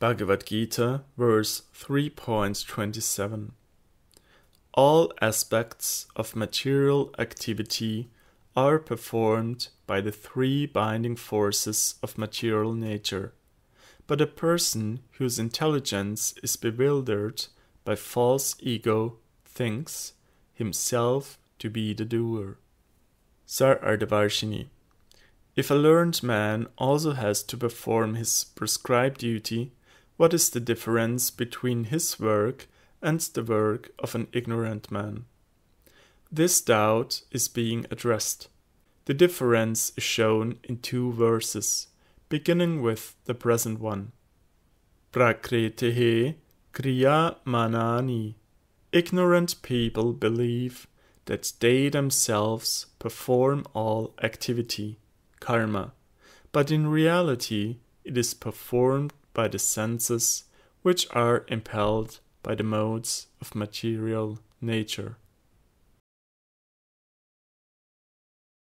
Bhagavad Gita, verse 3.27. All aspects of material activity are performed by the three binding forces of material nature, but a person whose intelligence is bewildered by false ego thinks himself to be the doer. Sarvardvarshini. If a learned man also has to perform his prescribed duty, what is the difference between his work and the work of an ignorant man? This doubt is being addressed. The difference is shown in two verses, beginning with the present one. Prakriteh kriya manani. Ignorant people believe that they themselves perform all activity, karma, but in reality it is performed by the senses, which are impelled by the modes of material nature.